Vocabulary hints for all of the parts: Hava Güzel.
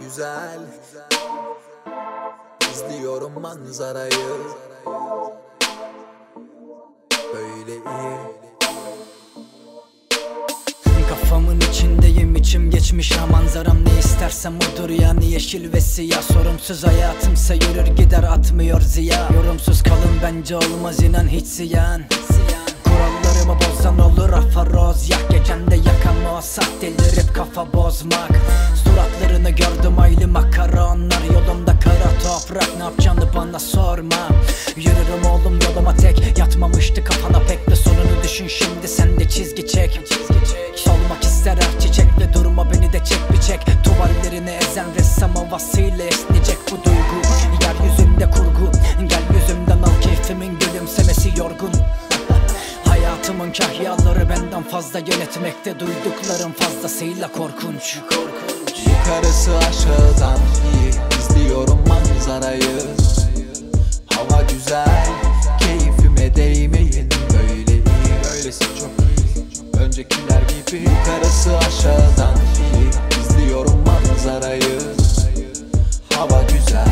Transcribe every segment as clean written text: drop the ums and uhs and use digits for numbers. güzel. İzliyorum manzarayı, böyle iyi. Kafamın içindeyim, içim geçmiş ha manzaram, ne istersem odur yani yeşil ve siyah. Sorumsuz hayatımsa yürür gider, atmıyor ziya. Yorumsuz kalın bence olmaz, inan hiç ziyan. Kurallarımı bozan olur afaroz, yak geçen de yakan o sahteleri, hep kafa bozmak. Suratlarını gördüm aylı makaronlar, yolumda kara toprak, ne yapacağını bana sorma. Yürürüm oğlum yoluma tek, yatmamıştı kafana pek de sonunu düşün şimdi sen de çizgi çek. Solmak ister her çiçekle, durma beni de çek bir çek. Duvarlarını ezen ressam havasıyla esnecek bu duygu, yeryüzünde kurgu. Gel yüzümden al keyfimin gülümsemesi yorgun. Hayatımın kahyaları benden fazla yönetmekte, duyduklarım fazlasıyla korkunç. Yukarısı aşağıdan iyi, izliyorum manzarayı. Hava güzel, keyfime değmeyin, böyle iyi, böylesi çok iyi. Öncekiler gibi yukarısı aşağıdan iyi, izliyorum manzarayı. Hava güzel,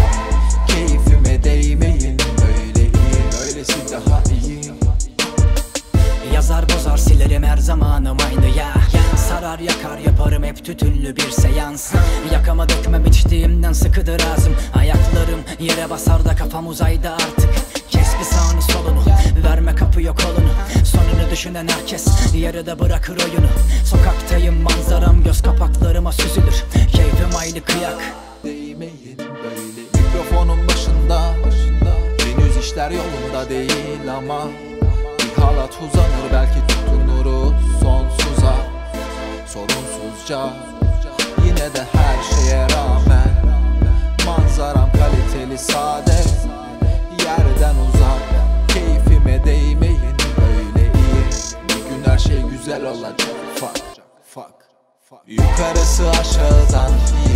keyfime değmeyin, böyle iyi, böylesi daha iyi. Yazar bozar silerim her zamanım aynı ya. Sarar yakar yaparım hep tütünlü bir seans. Yakama dökmem içtiğimden sıkıdır ağzım. Ayaklarım yere basar da kafam uzayda artık. Kes bir sağını solunu, verme kapı yok olunu. Sonunu düşünen herkes yarıda bırakır oyunu. Sokaktayım manzaram göz kapaklarıma süzülür, keyfim aynı kıyak. Değmeyin böyle, mikrofonun başında, henüz işler yolunda değil ama halat uzanır belki tutunuruz sonsuza, sorunsuzca. Yine de her şeye rağmen manzaram kaliteli, sade, yerden uzak. Keyfime değmeyin, böyle iyi, bir gün her şey güzel olacak. Fuck, fuck, fuck. Yukarısı aşağıdan iyi,